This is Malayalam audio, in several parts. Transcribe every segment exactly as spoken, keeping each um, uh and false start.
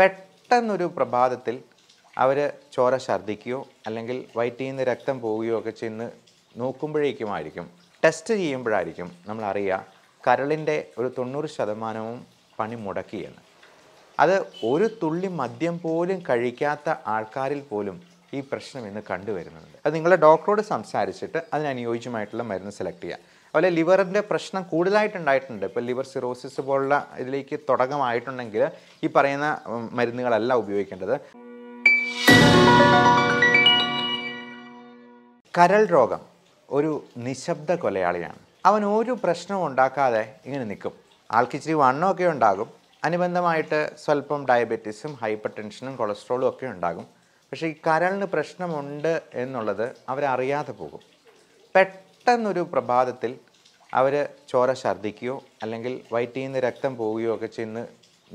പെട്ടെന്നൊരു പ്രഭാതത്തിൽ അവർ ചോര ഛർദ്ദിക്കുകയോ അല്ലെങ്കിൽ വയറ്റിൽ നിന്ന് രക്തം പോവുകയോ ഒക്കെ ചെന്ന് നോക്കുമ്പോഴേക്കുമായിരിക്കും, ടെസ്റ്റ് ചെയ്യുമ്പോഴായിരിക്കും നമ്മളറിയുക കരളിൻ്റെ ഒരു തൊണ്ണൂറ് ശതമാനവും പണി മുടക്കിയെന്ന്. അത് ഒരു തുള്ളി മദ്യം പോലും കഴിക്കാത്ത ആൾക്കാരിൽ പോലും ഈ പ്രശ്നം ഇന്ന് കണ്ടുവരുന്നുണ്ട്. അത് നിങ്ങളുടെ ഡോക്ടറോട് സംസാരിച്ചിട്ട് അതിനനുയോജ്യമായിട്ടുള്ള മരുന്ന് സെലക്ട് ചെയ്യുക. അതുപോലെ ലിവറിൻ്റെ പ്രശ്നം കൂടുതലായിട്ടുണ്ടായിട്ടുണ്ട്. ഇപ്പോൾ ലിവർ സിറോസിസ് പോലുള്ള ഇതിലേക്ക് തുടക്കമായിട്ടുണ്ടെങ്കിൽ ഈ പറയുന്ന മരുന്നുകളല്ല ഉപയോഗിക്കേണ്ടത്. കരൾ രോഗം ഒരു നിശബ്ദ കൊലയാളിയാണ്. അവൻ ഒരു പ്രശ്നവും ഉണ്ടാക്കാതെ ഇങ്ങനെ നിൽക്കും. ആൾക്ക് ഇച്ചിരി വണ്ണമൊക്കെ ഉണ്ടാകും, അനുബന്ധമായിട്ട് സ്വല്പം ഡയബറ്റീസും ഹൈപ്പർ ടെൻഷനും കൊളസ്ട്രോളും ഒക്കെ ഉണ്ടാകും. പക്ഷേ ഈ കരളിന് പ്രശ്നമുണ്ട് എന്നുള്ളത് അവരറിയാതെ പോകും. പെട്ടെന്ന് പെട്ടെന്നൊരു പ്രഭാതത്തിൽ അവർ ചോര ഛർദ്ദിക്കുകയോ അല്ലെങ്കിൽ വയറ്റിൽ നിന്ന് രക്തം പോവുകയോ ഒക്കെ ചെന്ന്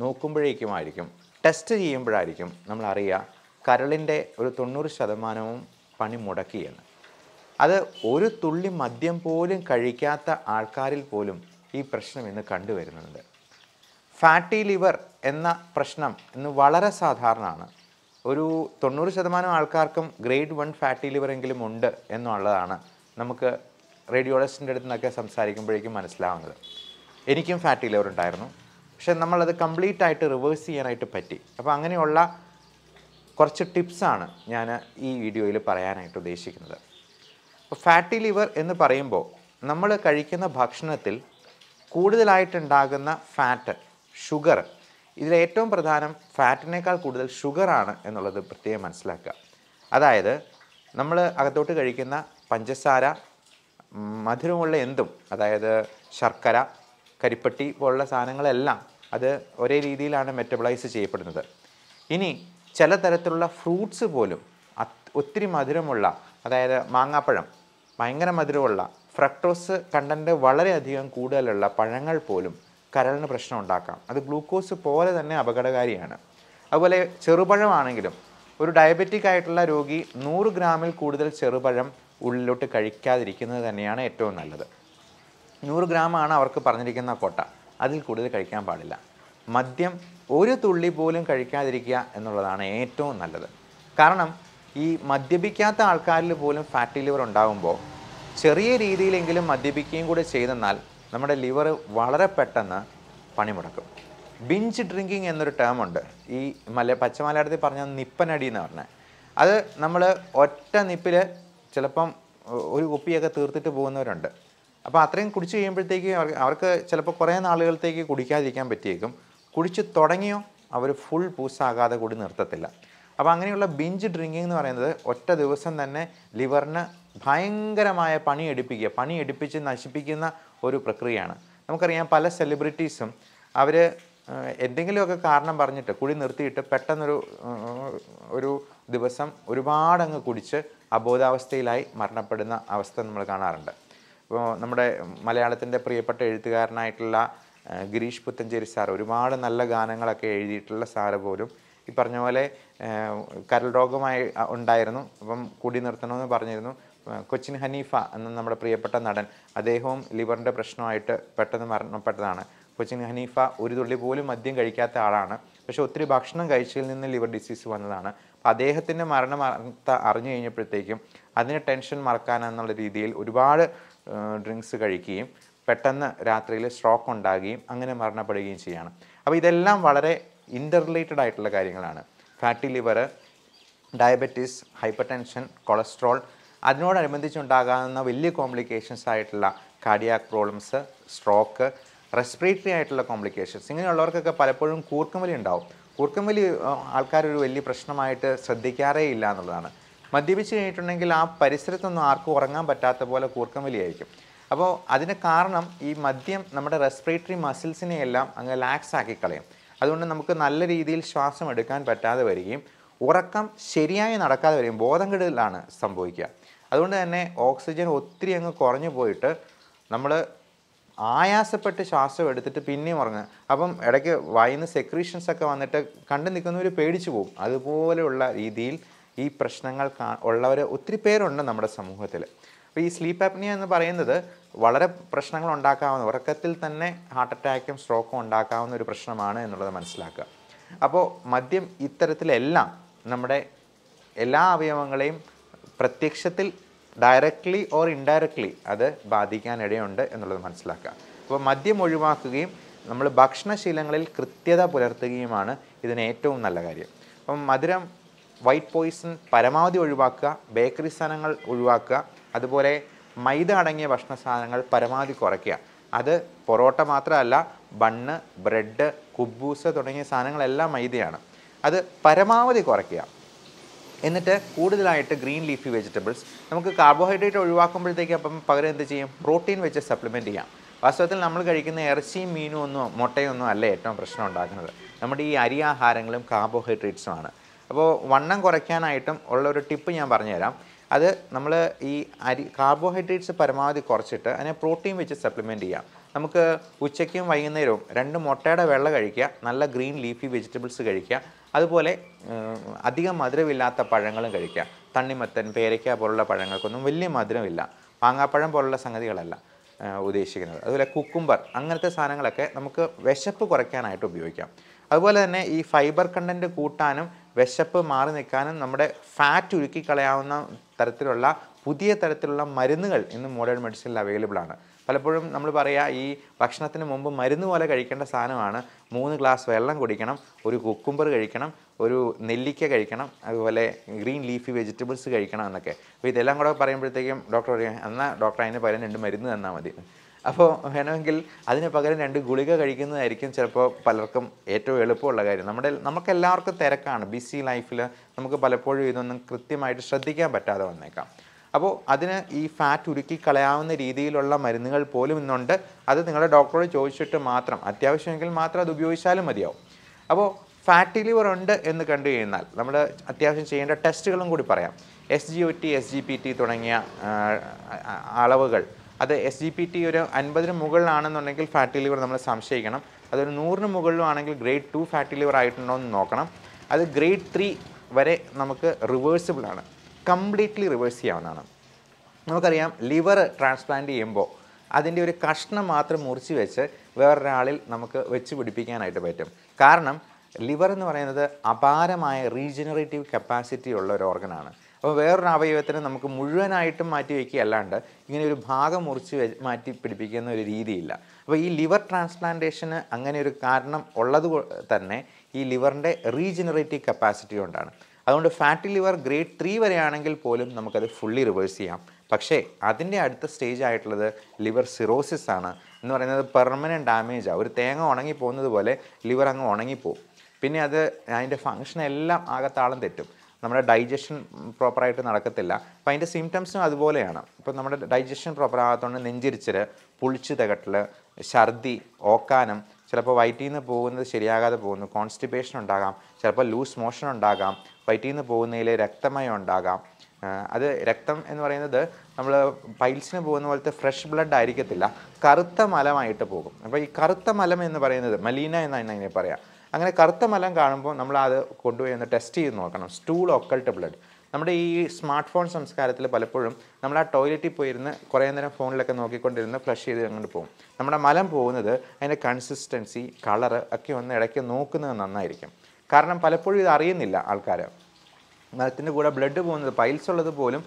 നോക്കുമ്പോഴേക്കുമായിരിക്കും, ടെസ്റ്റ് ചെയ്യുമ്പോഴായിരിക്കും നമ്മളറിയുക കരളിൻ്റെ ഒരു തൊണ്ണൂറ് ശതമാനവും പണി മുടക്കിയെന്ന്. അത് ഒരു തുള്ളി മദ്യം പോലും കഴിക്കാത്ത ആൾക്കാരിൽ പോലും ഈ പ്രശ്നം ഇന്ന് കണ്ടുവരുന്നുണ്ട്. ഫാറ്റി ലിവർ എന്ന പ്രശ്നം ഇന്ന് വളരെ സാധാരണമാണ്. ഒരു തൊണ്ണൂറ് ശതമാനം ആൾക്കാർക്കും ഗ്രേഡ് വൺ ഫാറ്റി ലിവർ എങ്കിലും ഉണ്ട് എന്നുള്ളതാണ് നമുക്ക് റേഡിയോളജിസ്റ്റിൻ്റെ അടുത്ത് നിന്നൊക്കെ സംസാരിക്കുമ്പോഴേക്കും മനസ്സിലാവുന്നത്. എനിക്കും ഫാറ്റി ലിവർ ഉണ്ടായിരുന്നു, പക്ഷേ നമ്മളത് കംപ്ലീറ്റ് ആയിട്ട് റിവേഴ്സ് ചെയ്യാനായിട്ട് പറ്റി. അപ്പോൾ അങ്ങനെയുള്ള കുറച്ച് ടിപ്സാണ് ഞാൻ ഈ വീഡിയോയിൽ പറയാനായിട്ട് ഉദ്ദേശിക്കുന്നത്. അപ്പോൾ ഫാറ്റി ലിവർ എന്ന് പറയുമ്പോൾ നമ്മൾ കഴിക്കുന്ന ഭക്ഷണത്തിൽ കൂടുതലായിട്ടുണ്ടാകുന്ന ഫാറ്റ്, ഷുഗർ, ഇതിലേറ്റവും പ്രധാനം ഫാറ്റിനേക്കാൾ കൂടുതൽ ഷുഗറാണ് എന്നുള്ളത് പ്രത്യേകം മനസ്സിലാക്കുക. അതായത് നമ്മൾ അകത്തോട്ട് കഴിക്കുന്ന പഞ്ചസാര, മധുരമുള്ള എന്തും, അതായത് ശർക്കര, കരിപ്പട്ടി പോലുള്ള സാധനങ്ങളെല്ലാം അത് ഒരേ രീതിയിലാണ് മെറ്റബിളൈസ് ചെയ്യപ്പെടുന്നത്. ഇനി ചില തരത്തിലുള്ള ഫ്രൂട്ട്സ് പോലും ഒത്തിരി മധുരമുള്ള, അതായത് മാങ്ങാപ്പഴം ഭയങ്കര മധുരമുള്ള, ഫ്രക്ടോസ് കണ്ടൻറ്റ് വളരെയധികം കൂടുതലുള്ള പഴങ്ങൾ പോലും കരളിന് പ്രശ്നം ഉണ്ടാക്കാം. അത് ഗ്ലൂക്കോസ് പോലെ തന്നെ അപകടകാരിയാണ്. അതുപോലെ ചെറുപഴമാണെങ്കിലും ഒരു ഡയബറ്റിക് ആയിട്ടുള്ള രോഗി നൂറ് ഗ്രാമിൽ കൂടുതൽ ചെറുപഴം ഉള്ളിലോട്ട് കഴിക്കാതിരിക്കുന്നത് തന്നെയാണ് ഏറ്റവും നല്ലത്. നൂറ് ഗ്രാമാണ് അവർക്ക് പറഞ്ഞിരിക്കുന്ന കോട്ട, അതിൽ കൂടുതൽ കഴിക്കാൻ പാടില്ല. മദ്യം ഒരു തുള്ളി പോലും കഴിക്കാതിരിക്കുക എന്നുള്ളതാണ് ഏറ്റവും നല്ലത്. കാരണം ഈ മദ്യപിക്കാത്ത ആൾക്കാരിൽ പോലും ഫാറ്റി ലിവർ ഉണ്ടാകുമ്പോൾ ചെറിയ രീതിയിലെങ്കിലും മദ്യപിക്കുകയും കൂടെ ചെയ്തെന്നാൽ നമ്മുടെ ലിവർ വളരെ പെട്ടെന്ന് പണിമുടക്കും. ബിഞ്ച് ഡ്രിങ്കിങ് എന്നൊരു ടേമുണ്ട്. ഈ മല പച്ചമലയാളത്തിൽ പറഞ്ഞ നിപ്പനടി എന്ന് പറഞ്ഞാൽ അത് നമ്മൾ ഒറ്റ നിപ്പിൽ ചിലപ്പം ഒരു കുപ്പിയൊക്കെ തീർത്തിട്ട് പോകുന്നവരുണ്ട്. അപ്പോൾ അത്രയും കുടിച്ച് കഴിയുമ്പോഴത്തേക്ക് അവർക്ക് അവർക്ക് ചിലപ്പോൾ കുറേ നാളുകളത്തേക്ക് കുടിക്കാതിരിക്കാൻ പറ്റിയേക്കും. കുടിച്ച് തുടങ്ങിയോ അവർ ഫുൾ പൂസാകാതെ കൂടി നിർത്തത്തില്ല. അപ്പോൾ അങ്ങനെയുള്ള ബിഞ്ച് ഡ്രിങ്കിങ് എന്ന് പറയുന്നത് ഒറ്റ ദിവസം തന്നെ ലിവറിന് ഭയങ്കരമായ പണിയെടുപ്പിക്കുക, പണിയെടുപ്പിച്ച് നശിപ്പിക്കുന്ന ഒരു പ്രക്രിയയാണ്. നമുക്കറിയാം പല സെലിബ്രിറ്റീസും അവർ എന്തെങ്കിലുമൊക്കെ കാരണം പറഞ്ഞിട്ട് കുടി നിർത്തിയിട്ട് പെട്ടെന്നൊരു ഒരു ദിവസം ഒരുപാടങ്ങ് കുടിച്ച് അബോധാവസ്ഥയിലായി മരണപ്പെടുന്ന അവസ്ഥ നമ്മൾ കാണാറുണ്ട്. ഇപ്പോൾ നമ്മുടെ മലയാളത്തിൻ്റെ പ്രിയപ്പെട്ട എഴുത്തുകാരനായിട്ടുള്ള ഗിരീഷ് പുത്തഞ്ചേരി സാർ ഒരുപാട് നല്ല ഗാനങ്ങളൊക്കെ എഴുതിയിട്ടുള്ള സാറ് പോലും ഈ പറഞ്ഞ പോലെ കരൾ രോഗമായി ഉണ്ടായിരുന്നു. അപ്പം കുടി നിർത്തണമെന്ന് പറഞ്ഞിരുന്നു. കൊച്ചിൻ ഹനീഫ എന്ന നമ്മുടെ പ്രിയപ്പെട്ട നടൻ, അദ്ദേഹവും ലിവറിൻ്റെ പ്രശ്നമായിട്ട് പെട്ടെന്ന് മരണപ്പെട്ടതാണ്. കൊച്ചിൻ ഹനീഫ ഒരു തുള്ളി പോലും മദ്യം കഴിക്കാത്ത ആളാണ്, പക്ഷേ ഒത്തിരി ഭക്ഷണം കഴിച്ചതിൽ നിന്ന് ലിവർ ഡിസീസ് വന്നതാണ്. അപ്പോൾ അദ്ദേഹത്തിൻ്റെ മരണം അറിഞ്ഞു കഴിഞ്ഞപ്പോഴത്തേക്കും അതിന് ടെൻഷൻ മറക്കാനെന്നുള്ള രീതിയിൽ ഒരുപാട് ഡ്രിങ്ക്സ് കഴിക്കുകയും പെട്ടെന്ന് രാത്രിയിൽ സ്ട്രോക്ക് ഉണ്ടാകുകയും അങ്ങനെ മരണപ്പെടുകയും ചെയ്യുകയാണ്. അപ്പോൾ ഇതെല്ലാം വളരെ ഇൻ്റർ റിലേറ്റഡ് ആയിട്ടുള്ള കാര്യങ്ങളാണ്. Fatty liver, diabetes, hypertension, cholesterol, അതിനോടനുബന്ധിച്ചുണ്ടാകാവുന്ന വലിയ കോംപ്ലിക്കേഷൻസ് ആയിട്ടുള്ള കാർഡിയാക് പ്രോബ്ലംസ്, സ്ട്രോക്ക്, റെസ്പിറേറ്ററി ആയിട്ടുള്ള കോംപ്ലിക്കേഷൻസ്, ഇങ്ങനെയുള്ളവർക്കൊക്കെ പലപ്പോഴും കൂർക്കംവലി ഉണ്ടാവും. കൂർക്കംവലി ആൾക്കാരൊരു വലിയ പ്രശ്നമായിട്ട് ശ്രദ്ധിക്കാറേ ഇല്ല എന്നുള്ളതാണ്. മദ്യപിച്ച് കഴിഞ്ഞിട്ടുണ്ടെങ്കിൽ ആ പരിസരത്തൊന്നും ആർക്കും ഉറങ്ങാൻ പറ്റാത്ത പോലെ കൂർക്കംവലി ആയിരിക്കും. അപ്പോൾ അതിന് കാരണം ഈ മദ്യം നമ്മുടെ റെസ്പിറേറ്ററി മസിൽസിനെയെല്ലാം അങ്ങ് ലാക്സ് ആക്കി കളയും. അതുകൊണ്ട് നമുക്ക് നല്ല രീതിയിൽ ശ്വാസം എടുക്കാൻ പറ്റാതെ വരികയും ഉറക്കം ശരിയായി നടക്കാതെ വരികയും ബോധംകെടുതലാണ് സംഭവിക്കുക. അതുകൊണ്ട് തന്നെ ഓക്സിജൻ ഒത്തിരി അങ്ങ് കുറഞ്ഞു പോയിട്ട് നമ്മൾ ആയാസപ്പെട്ട് ശ്വാസം എടുത്തിട്ട് പിന്നെയും ഉറങ്ങുക. അപ്പം ഇടയ്ക്ക് വായിന്ന് സെക്രീഷൻസ് ഒക്കെ വന്നിട്ട് കണ്ടു നിൽക്കുന്നവർ പേടിച്ചു പോകും. അതുപോലെയുള്ള രീതിയിൽ ഈ പ്രശ്നങ്ങൾ കാ ഉള്ളവർ ഒത്തിരി പേരുണ്ട് നമ്മുടെ സമൂഹത്തിൽ. അപ്പോൾ ഈ സ്ലീപ്പ് ആപ്നിയ എന്ന് പറയുന്നത് വളരെ പ്രശ്നങ്ങൾ ഉണ്ടാക്കാവുന്ന, ഉറക്കത്തിൽ തന്നെ ഹാർട്ട് അറ്റാക്കും സ്ട്രോക്കും ഉണ്ടാക്കാവുന്ന ഒരു പ്രശ്നമാണ് എന്നുള്ളത് മനസ്സിലാക്കുക. അപ്പോൾ മദ്യം ഇത്തരത്തിലെല്ലാം നമ്മുടെ എല്ലാ അവയവങ്ങളെയും പ്രത്യക്ഷത്തിൽ ഡയറക്റ്റ്ലി ഓർ ഇൻഡയറക്റ്റ്ലി അത് ബാധിക്കാനിടയുണ്ട് എന്നുള്ളത് മനസ്സിലാക്കുക. അപ്പോൾ മദ്യം ഒഴിവാക്കുകയും നമ്മൾ ഭക്ഷണശീലങ്ങളിൽ കൃത്യത പുലർത്തുകയുമാണ് ഇതിന് ഏറ്റവും നല്ല കാര്യം. അപ്പം മധുരം, വൈറ്റ് പോയിസൺ പരമാവധി ഒഴിവാക്കുക, ബേക്കറി സാധനങ്ങൾ ഒഴിവാക്കുക, അതുപോലെ മൈദ അടങ്ങിയ ഭക്ഷണ സാധനങ്ങൾ പരമാവധി കുറയ്ക്കുക. അത് പൊറോട്ട മാത്രമല്ല, ബണ്ണ്, ബ്രെഡ്, കുബൂസ് തുടങ്ങിയ സാധനങ്ങളെല്ലാം മൈദയാണ്, അത് പരമാവധി കുറയ്ക്കുക. എന്നിട്ട് കൂടുതലായിട്ട് ഗ്രീൻ ലീഫി വെജിറ്റബിൾസ്. നമുക്ക് കാർബോഹൈഡ്രേറ്റ് ഒഴിവാക്കുമ്പോഴത്തേക്ക് അപ്പം പകരം എന്ത് ചെയ്യും? പ്രോട്ടീൻ വെച്ച് സപ്ലിമെൻറ്റ് ചെയ്യാം. വാസ്തവത്തിൽ നമ്മൾ കഴിക്കുന്ന ഇറച്ചിയും മീനും ഒന്നും മുട്ടയൊന്നും അല്ല ഏറ്റവും പ്രശ്നം ഉണ്ടാക്കുന്നത്. നമ്മുടെ ഈ അരി ആഹാരങ്ങളും കാർബോഹൈഡ്രേറ്റ്സുമാണ്. അപ്പോൾ വണ്ണം കുറയ്ക്കാനായിട്ടും ഉള്ളൊരു ടിപ്പ് ഞാൻ പറഞ്ഞുതരാം. അത് നമ്മൾ ഈ അരി കാർബോഹൈഡ്രേറ്റ്സ് പരമാവധി കുറച്ചിട്ട് അതിനെ പ്രോട്ടീൻ വെച്ച് സപ്ലിമെൻറ്റ് ചെയ്യാം. നമുക്ക് ഉച്ചയ്ക്കും വൈകുന്നേരവും രണ്ട് മുട്ടയുടെ വെള്ള കഴിക്കുക, നല്ല ഗ്രീൻ ലീഫി വെജിറ്റബിൾസ് കഴിക്കുക, അതുപോലെ അധികം മധുരമില്ലാത്ത പഴങ്ങളും കഴിക്കുക. തണ്ണിമത്തൻ, പേരയ്ക്ക പോലുള്ള പഴങ്ങൾക്കൊന്നും വലിയ മധുരമില്ല, മാങ്ങാപ്പഴം പോലുള്ള സംഗതികളല്ല ഉദ്ദേശിക്കുന്നത്. അതുപോലെ കുക്കുംബർ അങ്ങനത്തെ സാധനങ്ങളൊക്കെ നമുക്ക് വിശപ്പ് കുറയ്ക്കാനായിട്ട് ഉപയോഗിക്കാം. അതുപോലെ തന്നെ ഈ ഫൈബർ കണ്ടൻറ്റ് കൂട്ടാനും വിശപ്പ് മാറി നിൽക്കാനും നമ്മുടെ ഫാറ്റ് ഉരുക്കി കളയാവുന്ന തരത്തിലുള്ള പുതിയ തരത്തിലുള്ള മരുന്നുകൾ ഇന്ന് മോഡേൺ മെഡിസിനിൽ അവൈലബിൾ ആണ്. പലപ്പോഴും നമ്മൾ പറയുക ഈ ഭക്ഷണത്തിന് മുമ്പ് മരുന്ന് പോലെ കഴിക്കേണ്ട സാധനമാണ് മൂന്ന് ഗ്ലാസ് വെള്ളം കുടിക്കണം, ഒരു കുക്കുംബർ കഴിക്കണം, ഒരു നെല്ലിക്ക കഴിക്കണം, അതുപോലെ ഗ്രീൻ ലീഫി വെജിറ്റബിൾസ് കഴിക്കണം എന്നൊക്കെ. അപ്പോൾ ഇതെല്ലാം കൂടെ പറയുമ്പോഴത്തേക്കും ഡോക്ടർ പറയും എന്നാൽ ഡോക്ടർ അതിന് പകരം രണ്ട് മരുന്ന് തന്നാൽ മതി. അപ്പോൾ വേണമെങ്കിൽ അതിന് പകരം രണ്ട് ഗുളിക കഴിക്കുന്നതായിരിക്കും ചിലപ്പോൾ പലർക്കും ഏറ്റവും എളുപ്പമുള്ള കാര്യം. നമ്മുടെ നമുക്കെല്ലാവർക്കും തിരക്കാണ്, ബിസി ലൈഫിൽ നമുക്ക് പലപ്പോഴും ഇതൊന്നും കൃത്യമായിട്ട് ശ്രദ്ധിക്കാൻ പറ്റാതെ വന്നേക്കാം. അപ്പോൾ അതിന് ഈ ഫാറ്റ് ഉരുക്കി കളയാവുന്ന രീതിയിലുള്ള മരുന്നുകൾ പോലും ഇന്നുണ്ട്. അത് നിങ്ങളുടെ ഡോക്ടറോട് ചോദിച്ചിട്ട് മാത്രം, അത്യാവശ്യമെങ്കിൽ മാത്രം അത് ഉപയോഗിച്ചാലും മതിയാവും. അപ്പോൾ ഫാറ്റ് ലിവർ ഉണ്ട് എന്ന് കണ്ടു കഴിഞ്ഞാൽ നമ്മൾ അത്യാവശ്യം ചെയ്യേണ്ട ടെസ്റ്റുകളും കൂടി പറയാം. S G O T, S G P T തുടങ്ങിയ അളവുകൾ, അത് എസ് ജി പി ടി ഒരു അൻപതിന് മുകളിലാണെന്നുണ്ടെങ്കിൽ ഫാറ്റി ലിവർ നമ്മൾ സംശയിക്കണം. അതൊരു നൂറിന് മുകളിലാണെങ്കിൽ ഗ്രേഡ് ടു ഫാറ്റി ലിവർ ആയിട്ടുണ്ടോ എന്ന് നോക്കണം. അത് ഗ്രേഡ് ത്രീ വരെ നമുക്ക് റിവേഴ്സിബിളാണ്, കംപ്ലീറ്റ്ലി റിവേഴ്സ് ചെയ്യാവുന്നതാണ്. നമുക്കറിയാം ലിവർ ട്രാൻസ്പ്ലാന്റ് ചെയ്യുമ്പോൾ അതിൻ്റെ ഒരു കഷ്ണം മാത്രം മുറിച്ച് വെച്ച് വേറൊരാളിൽ നമുക്ക് വെച്ച് പിടിപ്പിക്കാനായിട്ട് പറ്റും. കാരണം ലിവർ എന്ന് പറയുന്നത് അപാരമായ റീജനറേറ്റീവ് കപ്പാസിറ്റി ഉള്ള ഒരു ഓർഗനാണ്. അപ്പോൾ വേറൊരു അവയവത്തിന് നമുക്ക് മുഴുവനായിട്ടും മാറ്റി വയ്ക്കുക അല്ലാണ്ട് ഇങ്ങനെ ഒരു ഭാഗം മുറിച്ച് വെ മാറ്റി പിടിപ്പിക്കുന്ന ഒരു രീതിയില്ല. അപ്പോൾ ഈ ലിവർ ട്രാൻസ്പ്ലാന്റേഷന് അങ്ങനെ ഒരു കാരണം ഉള്ളത് തന്നെ ഈ ലിവറിൻ്റെ റീജനറേറ്റീവ് കപ്പാസിറ്റി കൊണ്ടാണ്. അതുകൊണ്ട് ഫാറ്റി ലിവർ ഗ്രേഡ് ത്രീ വരെയാണെങ്കിൽ പോലും നമുക്കത് ഫുള്ളി റിവേഴ്സ് ചെയ്യാം. പക്ഷേ അതിൻ്റെ അടുത്ത സ്റ്റേജ് ആയിട്ടുള്ളത് ലിവർ സിറോസിസ് ആണ് എന്ന് പറയുന്നത്. പെർമനൻറ്റ് ഡാമേജാണ്, ഒരു തേങ്ങ ഉണങ്ങി പോകുന്നത് പോലെ ലിവർ അങ്ങ് ഉണങ്ങിപ്പോവും. പിന്നെ അത് അതിൻ്റെ ഫങ്ഷൻ എല്ലാം ആകത്താളം തെറ്റും, നമ്മുടെ ഡൈജഷൻ പ്രോപ്പറായിട്ട് നടക്കത്തില്ല. അപ്പോൾ അതിൻ്റെ സിംറ്റംസും അതുപോലെയാണ്. ഇപ്പോൾ നമ്മുടെ ഡൈജഷൻ പ്രോപ്പർ ആകാത്തതുകൊണ്ട് നെഞ്ചിരിച്ചിൽ, പുളിച്ചു തകട്ടൽ, ഛർദി, ഓക്കാനം, ചിലപ്പോൾ വയറ്റിൽ നിന്ന് പോകുന്നത് ശരിയാകാതെ പോകുന്നു, കോൺസ്റ്റിപ്പേഷൻ ഉണ്ടാകാം, ചിലപ്പോൾ ലൂസ് മോഷൻ ഉണ്ടാകാം, വയറ്റിൽ നിന്ന് പോകുന്നതിൽ രക്തമയം ഉണ്ടാകാം. അത് രക്തം എന്ന് പറയുന്നത് നമ്മൾ പൈൽസിന് പോകുന്ന പോലത്തെ ഫ്രഷ് ബ്ലഡ് ആയിരിക്കത്തില്ല, കറുത്ത മലമായിട്ട് പോകും. അപ്പോൾ ഈ കറുത്ത മലം എന്ന് പറയുന്നത് മലീന എന്നാണ് അതിനെ പറയാം. അങ്ങനെ കറുത്ത മലം കാണുമ്പോൾ നമ്മൾ അത് കൊണ്ടുപോയി ഒന്ന് ടെസ്റ്റ് ചെയ്ത് നോക്കണം. Stool occult blood. നമ്മുടെ ഈ സ്മാർട്ട് ഫോൺ സംസ്കാരത്തിൽ പലപ്പോഴും നമ്മൾ ആ ടോയ്ലറ്റിൽ പോയിരുന്ന് കുറേ നേരം ഫോണിലൊക്കെ നോക്കിക്കൊണ്ടിരുന്ന് ഫ്ലഷ് ചെയ്ത് അങ്ങോട്ട് പോകും. നമ്മുടെ മലം പോകുന്നത് അതിൻ്റെ കൺസിസ്റ്റൻസി, കളറ് ഒക്കെ ഒന്ന് ഇടയ്ക്ക് നോക്കുന്നത് നന്നായിരിക്കും. കാരണം പലപ്പോഴും ഇത് അറിയുന്നില്ല ആൾക്കാർ. മലത്തിൻ്റെ കൂടെ ബ്ലഡ് പോകുന്നത്, പൈൽസ് ഉള്ളത് പോലും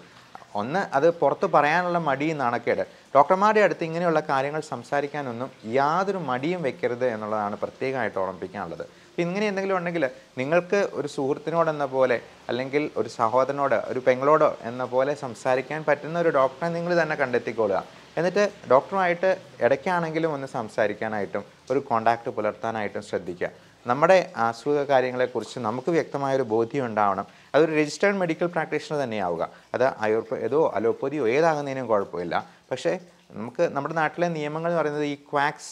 ഒന്ന് അത് പുറത്ത് പറയാനുള്ള മടി, നാണക്കേട്. ഡോക്ടർമാരുടെ അടുത്ത് ഇങ്ങനെയുള്ള കാര്യങ്ങൾ സംസാരിക്കാനൊന്നും യാതൊരു മടിയും വെക്കരുത് എന്നുള്ളതാണ് പ്രത്യേകമായിട്ട് ഓർമ്മിപ്പിക്കാനുള്ളത്. അപ്പോൾ ഇങ്ങനെ എന്തെങ്കിലും ഉണ്ടെങ്കിൽ നിങ്ങൾക്ക് ഒരു സുഹൃത്തിനോടെന്ന പോലെ അല്ലെങ്കിൽ ഒരു സഹോദരനോട്, ഒരു പെങ്ങളോടോ എന്ന പോലെ സംസാരിക്കാൻ പറ്റുന്ന ഒരു ഡോക്ടറെ നിങ്ങൾ തന്നെ കണ്ടെത്തിക്കൊള്ളുക. എന്നിട്ട് ഡോക്ടറുമായിട്ട് ഇടയ്ക്കാണെങ്കിലും ഒന്ന് സംസാരിക്കാനായിട്ടും ഒരു കോൺടാക്റ്റ് പുലർത്താനായിട്ടും ശ്രദ്ധിക്കുക. നമ്മുടെ അസുഖ കാര്യങ്ങളെക്കുറിച്ച് നമുക്ക് വ്യക്തമായൊരു ബോധ്യം ഉണ്ടാവണം. അതൊരു രജിസ്റ്റേർഡ് മെഡിക്കൽ പ്രാക്ടീഷണർ തന്നെയാവുക. അത് ആയുർവേദമോ അലോപ്പതിയോ ഏതാകുന്നതിനും കുഴപ്പമില്ല. പക്ഷേ നമുക്ക് നമ്മുടെ നാട്ടിലെ നിയമങ്ങൾ എന്ന് പറയുന്നത് ഈ ക്വാക്സ്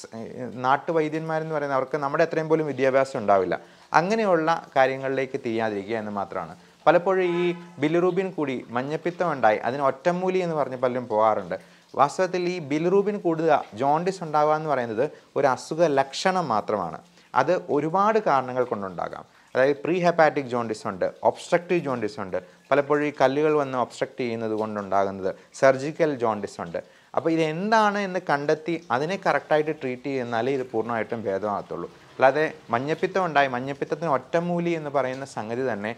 നാട്ടുവൈദ്യന്മാരെന്ന് പറയുന്നത് അവർക്ക് നമ്മുടെ അത്രയും പോലും വിദ്യാഭ്യാസം ഉണ്ടാവില്ല. അങ്ങനെയുള്ള കാര്യങ്ങളിലേക്ക് തിരിയാതിരിക്കുക എന്ന് മാത്രമാണ്. പലപ്പോഴും ഈ ബിലിറൂബിൻ കൂടി, മഞ്ഞപ്പിത്തം ഉണ്ടായി അതിന് ഒറ്റമൂലി എന്ന് പറഞ്ഞ് പലരും പോകാറുണ്ട്. വാസ്തവത്തിൽ ഈ ബിലിറൂബിൻ കൂടുക, ജോണ്ടിസ് ഉണ്ടാവുക എന്ന് പറയുന്നത് ഒരു അസുഖ ലക്ഷണം മാത്രമാണ്. അത് ഒരുപാട് കാരണങ്ങൾ കൊണ്ടുണ്ടാകാം. അതായത് പ്രീ ഹെപ്പാറ്റിക് ജോണ്ടിസ് ഉണ്ട്, ഒബ്സ്ട്രക്റ്റീവ് ജോണ്ടിസ് ഉണ്ട്, പലപ്പോഴും ഈ കല്ലുകൾ വന്ന് ഒബ്സ്ട്രക്റ്റ് ചെയ്യുന്നത് കൊണ്ടുണ്ടാകുന്നത് സർജിക്കൽ ജോണ്ടിസ് ഉണ്ട്. അപ്പോൾ ഇതെന്താണ് എന്ന് കണ്ടെത്തി അതിനെ കറക്റ്റായിട്ട് ട്രീറ്റ് ചെയ്യുന്നാലേ ഇത് പൂർണ്ണമായിട്ടും ഭേദമാകത്തുള്ളൂ. അല്ലാതെ മഞ്ഞപ്പിത്തം ഉണ്ടായി മഞ്ഞപ്പിത്തത്തിന് ഒറ്റമൂലി എന്ന് പറയുന്ന സംഗതി തന്നെ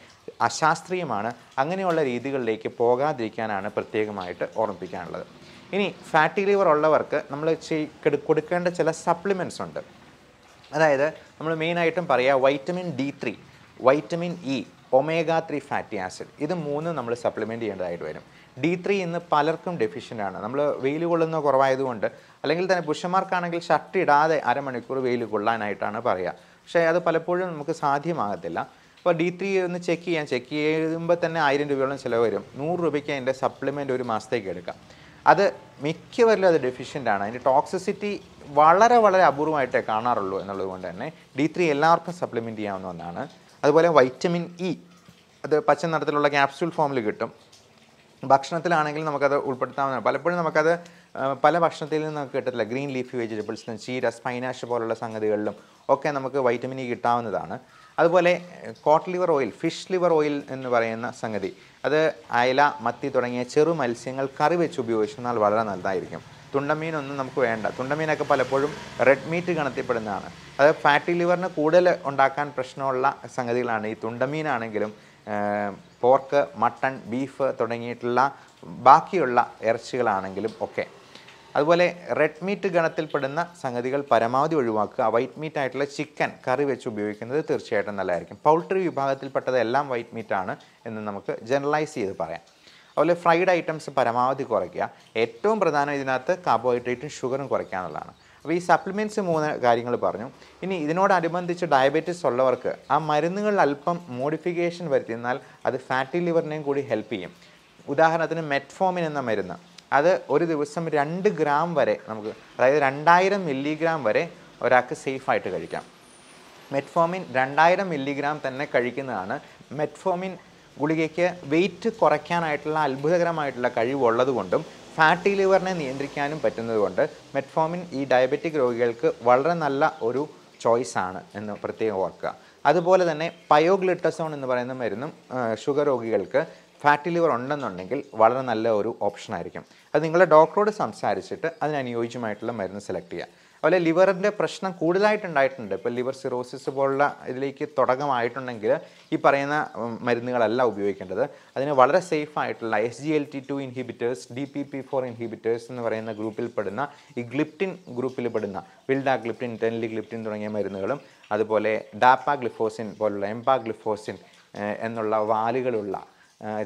അശാസ്ത്രീയമാണ്. അങ്ങനെയുള്ള രീതികളിലേക്ക് പോകാതിരിക്കാനാണ് പ്രത്യേകമായിട്ട് ഓർമ്മിപ്പിക്കാനുള്ളത്. ഇനി ഫാറ്റി ലിവർ ഉള്ളവർക്ക് നമ്മൾ കൊടുക്കേണ്ട ചില സപ്ലിമെൻറ്റ്സ് ഉണ്ട്. അതായത് നമ്മൾ മെയിനായിട്ടും പറയുക vitamin D three, vitamin E, omega three fatty acid, ഇത് മൂന്നും നമ്മൾ സപ്ലിമെൻറ്റ് ചെയ്യേണ്ടതായിട്ട് വരും. ഡി ത്രീ ഇന്ന് പലർക്കും ഡെഫിഷ്യൻ്റാണ്. നമ്മൾ വെയിൽ കൊള്ളുന്ന കുറവായതുകൊണ്ട്, അല്ലെങ്കിൽ തന്നെ പുരുഷന്മാർക്കാണെങ്കിൽ ഷർട്ട് ഇടാതെ അരമണിക്കൂർ വെയിൽ കൊള്ളാനായിട്ടാണ് പറയുക. പക്ഷേ അത് പലപ്പോഴും നമുക്ക് സാധ്യമാകത്തില്ല. അപ്പോൾ ഡി ത്രീ ഒന്ന് ചെക്ക് ചെയ്യാൻ ചെക്ക് ചെയ്യുമ്പോൾ തന്നെ ആയിരം രൂപയോളം ചിലവ് വരും. നൂറ് രൂപയ്ക്ക് അതിൻ്റെ സപ്ലിമെൻ്റ് ഒരു മാസത്തേക്ക് എടുക്കാം. അത് മിക്കവരിലും അത് ഡെഫിഷ്യൻ്റാണ്. അതിൻ്റെ ടോക്സിസിറ്റി വളരെ വളരെ അപൂർവമായിട്ടേ കാണാറുള്ളൂ എന്നുള്ളത് കൊണ്ട് തന്നെ ഡി ത്രീ എല്ലാവർക്കും സപ്ലിമെൻറ്റ് ചെയ്യാവുന്ന ഒന്നാണ്. അതുപോലെ വൈറ്റമിൻ ഇ, അത് പച്ച നിറത്തിലുള്ള ക്യാപ്സ്യൂൾ ഫോമിൽ കിട്ടും. ഭക്ഷണത്തിലാണെങ്കിൽ നമുക്കത് ഉൾപ്പെടുത്താവുന്നതാണ്. പലപ്പോഴും നമുക്കത് പല ഭക്ഷണത്തിൽ നിന്ന് നമുക്ക് കിട്ടത്തില്ല. ഗ്രീൻ ലീഫി വെജിറ്റബിൾസിലും ചീര, സ്പൈനാഷ് പോലുള്ള സംഗതികളിലും ഒക്കെ നമുക്ക് വൈറ്റമിൻ ഇ കിട്ടാവുന്നതാണ്. അതുപോലെ cod liver oil, fish liver oil എന്ന് പറയുന്ന സംഗതി, അത് അയല, മത്തി തുടങ്ങിയ ചെറു മത്സ്യങ്ങൾ കറി വെച്ച് ഉപയോഗിച്ചാൽ വളരെ നല്ലതായിരിക്കും. തുണ്ടമീനൊന്നും നമുക്ക് വേണ്ട. തുണ്ടമീനൊക്കെ പലപ്പോഴും റെഡ് മീറ്റ് കണത്തിപ്പെടുന്നതാണ്. അത് ഫാറ്റി ലിവറിന് കൂടുതൽ ഉണ്ടാക്കാൻ പ്രശ്നമുള്ള സംഗതികളാണ് ഈ തുണ്ടമീനാണെങ്കിലും പോർക്ക്, മട്ടൺ, ബീഫ് തുടങ്ങിയിട്ടുള്ള ബാക്കിയുള്ള ഇറച്ചികളാണെങ്കിലും ഒക്കെ. അതുപോലെ റെഡ് മീറ്റ് ഗണത്തിൽപ്പെടുന്ന സംഗതികൾ പരമാവധി ഒഴിവാക്കുക. വൈറ്റ് മീറ്റ് ആയിട്ടുള്ള ചിക്കൻ കറി വെച്ച് ഉപയോഗിക്കുന്നത് തീർച്ചയായിട്ടും നല്ലതായിരിക്കും. പൗൾട്രി വിഭാഗത്തിൽപ്പെട്ടത് എല്ലാം വൈറ്റ് മീറ്റാണ് എന്ന് നമുക്ക് ജനറലൈസ് ചെയ്ത് പറയാം. അതുപോലെ ഫ്രൈഡ് ഐറ്റംസ് പരമാവധി കുറയ്ക്കുക. ഏറ്റവും പ്രധാനം ഇതിനകത്ത് കാർബോഹൈഡ്രേറ്റും ഷുഗറും കുറയ്ക്കുക എന്നുള്ളതാണ്. അപ്പോൾ ഈ സപ്ലിമെൻറ്റ്സ് മൂന്ന് കാര്യങ്ങൾ പറഞ്ഞു. ഇനി ഇതിനോടനുബന്ധിച്ച് ഡയബറ്റിസ് ഉള്ളവർക്ക് ആ മരുന്നുകളിൽ അല്പം മോഡിഫിക്കേഷൻ വരുത്തിയാൽ അത് ഫാറ്റി ലിവറിനെയും കൂടി ഹെൽപ്പ് ചെയ്യും. ഉദാഹരണത്തിന് മെറ്റ്ഫോമിൻ എന്ന മരുന്ന്, അത് ഒരു ദിവസം രണ്ട് ഗ്രാം വരെ നമുക്ക്, അതായത് രണ്ടായിരം മില്ലിഗ്രാം വരെ ഒരാൾക്ക് സേഫായിട്ട് കഴിക്കാം. മെറ്റ്ഫോമിൻ രണ്ടായിരം മില്ലിഗ്രാം തന്നെ കഴിക്കുന്നതാണ്. മെറ്റ്ഫോമിൻ ഗുളികയ്ക്ക് വെയിറ്റ് കുറയ്ക്കാനായിട്ടുള്ള അത്ഭുതകരമായിട്ടുള്ള കഴിവുള്ളത് കൊണ്ടും ഫാറ്റി ലിവറിനെ നിയന്ത്രിക്കാനും പറ്റുന്നതുകൊണ്ട് മെറ്റ്ഫോമിൻ ഈ ഡയബറ്റിക് രോഗികൾക്ക് വളരെ നല്ല ഒരു ചോയ്സാണ് എന്ന് പ്രത്യേകം ഓർക്കുക. അതുപോലെ തന്നെ പയോഗ്ലിറ്റസോൺ എന്ന് പറയുന്ന മരുന്നും ഷുഗർ രോഗികൾക്ക് ഫാറ്റി ലിവർ ഉണ്ടെന്നുണ്ടെങ്കിൽ വളരെ നല്ല ഒരു ഓപ്ഷനായിരിക്കും. അത് നിങ്ങളുടെ ഡോക്ടറോട് സംസാരിച്ചിട്ട് അതിനനുയോജ്യമായിട്ടുള്ള മരുന്ന് സെലക്ട് ചെയ്യുക. അതുപോലെ ലിവറിൻ്റെ പ്രശ്നം കൂടുതലായിട്ടുണ്ടായിട്ടുണ്ട്, ഇപ്പോൾ ലിവർ സിറോസിസ് പോലുള്ള ഇതിലേക്ക് തുടക്കമായിട്ടുണ്ടെങ്കിൽ ഈ പറയുന്ന മരുന്നുകളല്ല ഉപയോഗിക്കേണ്ടത്. അതിന് വളരെ സേഫായിട്ടുള്ള S G L T two inhibitors, D P P four inhibitors എന്ന് പറയുന്ന ഗ്രൂപ്പിൽ പെടുന്ന ഇഗ്ലിപ്റ്റിൻ ഗ്രൂപ്പിൽ പെടുന്ന വിൽഡാഗ്ലിപ്റ്റിൻ, ടെനലിഗ്ലിപ്റ്റിൻ തുടങ്ങിയ മരുന്നുകളും, അതുപോലെ ഡാപ്പാഗ്ലിഫോസിൻ പോലുള്ള എംപാഗ്ലിഫോസിൻ എന്നുള്ള വാലുകളുള്ള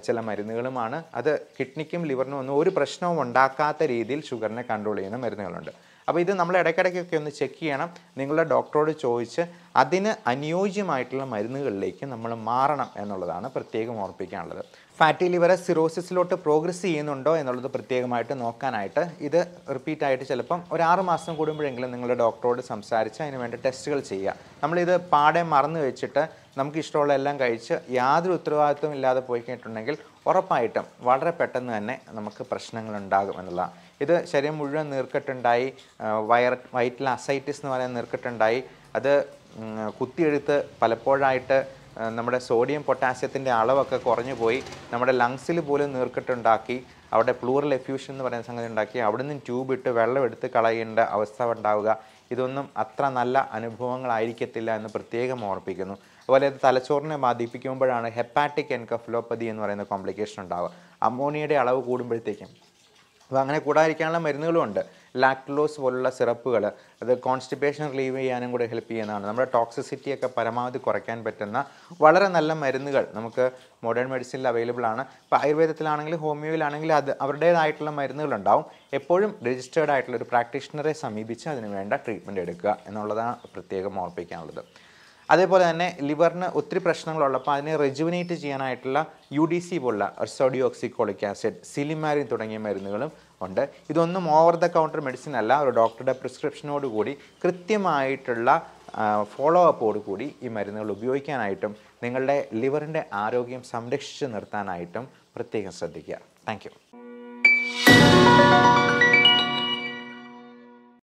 ചില മരുന്നുകളുമാണ്. അത് കിഡ്നിക്കും ലിവറിനും ഒന്നും ഒരു പ്രശ്നവും ഉണ്ടാക്കാത്ത രീതിയിൽ ഷുഗറിനെ കൺട്രോൾ ചെയ്യുന്ന മരുന്നുകളുണ്ട്. അപ്പോൾ ഇത് നമ്മൾ ഇടയ്ക്കിടയ്ക്കൊക്കെ ഒന്ന് ചെക്ക് ചെയ്യണം. നിങ്ങളുടെ ഡോക്ടറോട് ചോദിച്ച് അതിന് അനുയോജ്യമായിട്ടുള്ള മരുന്നുകളിലേക്ക് നമ്മൾ മാറണം എന്നുള്ളതാണ് പ്രത്യേകം ഓർമ്മിപ്പിക്കാനുള്ളത്. ഫാറ്റി ലിവർ സിറോസിസിലോട്ട് പ്രോഗ്രസ് ചെയ്യുന്നുണ്ടോ എന്നുള്ളത് പ്രത്യേകമായിട്ട് നോക്കാനായിട്ട് ഇത് റിപ്പീറ്റായിട്ട് ചിലപ്പം ഒരു ആറ് മാസം കൂടുമ്പോഴെങ്കിലും നിങ്ങളുടെ ഡോക്ടറോട് സംസാരിച്ച് അതിന് വേണ്ട ടെസ്റ്റുകൾ ചെയ്യുക. നമ്മളിത് പാടെ മറന്നു വെച്ചിട്ട് നമുക്ക് ഇഷ്ടമുള്ള എല്ലാം കഴിച്ച് യാതൊരു ഉത്തരവാദിത്വം ഇല്ലാതെ പോയി കഴിഞ്ഞിട്ടുണ്ടെങ്കിൽ ഉറപ്പായിട്ടും വളരെ പെട്ടെന്ന് തന്നെ നമുക്ക് പ്രശ്നങ്ങളുണ്ടാകും എന്നുള്ളതാണ്. ഇത് ശരീരം മുഴുവൻ നീർക്കെട്ടുണ്ടായി, വയർ വയറ്റിൽ അസൈറ്റിസ് എന്ന് പറയുന്ന നീർക്കെട്ടുണ്ടായി, അത് കുത്തിയെടുത്ത് പലപ്പോഴായിട്ട് നമ്മുടെ സോഡിയം പൊട്ടാസ്യത്തിൻ്റെ അളവൊക്കെ കുറഞ്ഞു പോയി, നമ്മുടെ ലങ്സിൽ പോലും നീർക്കെട്ടുണ്ടാക്കി, അവിടെ പ്ലൂറൽ എഫ്യൂഷൻ എന്ന് പറയുന്ന സംഗതി ഉണ്ടാക്കി, അവിടെ നിന്നും ട്യൂബ് ഇട്ട് വെള്ളം എടുത്ത് കളയേണ്ട അവസ്ഥ ഉണ്ടാവുക. ഇതൊന്നും അത്ര നല്ല അനുഭവങ്ങളായിരിക്കത്തില്ല എന്ന് പ്രത്യേകം ഓർപ്പിക്കുന്നു. അതുപോലെ അത് തലച്ചോറിനെ ബാധിപ്പിക്കുമ്പോഴാണ് ഹെപ്പാറ്റിക് എൻകഫലോപ്പതി എന്ന് പറയുന്ന കോംപ്ലിക്കേഷൻ ഉണ്ടാവുക, അമോണിയയുടെ അളവ് കൂടുമ്പോഴത്തേക്കും. അപ്പോൾ അങ്ങനെ കൂടാതിരിക്കാനുള്ള മരുന്നുകളുമുണ്ട്. ലാക്ടലോസ് പോലുള്ള സിറപ്പുകൾ, അത് കോൺസ്റ്റിപ്പേഷൻ റിലീവ് ചെയ്യാനും കൂടെ ഹെൽപ്പ് ചെയ്യുന്നതാണ്. നമ്മുടെ ടോക്സിസിറ്റിയൊക്കെ പരമാവധി കുറയ്ക്കാൻ പറ്റുന്ന വളരെ നല്ല മരുന്നുകൾ നമുക്ക് മോഡേൺ മെഡിസിനിൽ അവൈലബിൾ ആണ്. ഇപ്പോൾ ആയുർവേദത്തിലാണെങ്കിൽ ഹോമിയോയിലാണെങ്കിൽ അത് അവരുടേതായിട്ടുള്ള മരുന്നുകളുണ്ടാവും. എപ്പോഴും രജിസ്റ്റേർഡ് ആയിട്ടുള്ള ഒരു പ്രാക്ടീഷണറെ സമീപിച്ച് അതിന് വേണ്ട ട്രീറ്റ്മെൻറ്റ് എടുക്കുക എന്നുള്ളതാണ് പ്രത്യേകം ഓർപ്പിക്കാനുള്ളത്. അതേപോലെ തന്നെ ലിവറിന് ഒത്തിരി പ്രശ്നങ്ങളുള്ളപ്പോൾ അതിനെ റെജുവിനേറ്റ് ചെയ്യാനായിട്ടുള്ള യു ഡി സി പോലുള്ള ഉർസോഡിയോക്സിക്കോളിക് ആസിഡ്, സിലിമാരിൻ തുടങ്ങിയ മരുന്നുകളും ഉണ്ട്. ഇതൊന്നും ഓവർ ദ കൗണ്ടർ മെഡിസിൻ അല്ല. ഒരു ഡോക്ടറുടെ പ്രിസ്ക്രിപ്ഷനോടുകൂടി കൃത്യമായിട്ടുള്ള ഫോളോ അപ്പോട് കൂടി ഈ മരുന്നുകൾ ഉപയോഗിക്കാനായിട്ടും നിങ്ങളുടെ ലിവറിൻ്റെ ആരോഗ്യം സംരക്ഷിച്ച് നിർത്താനായിട്ടും പ്രത്യേകം ശ്രദ്ധിക്കുക. Thank U.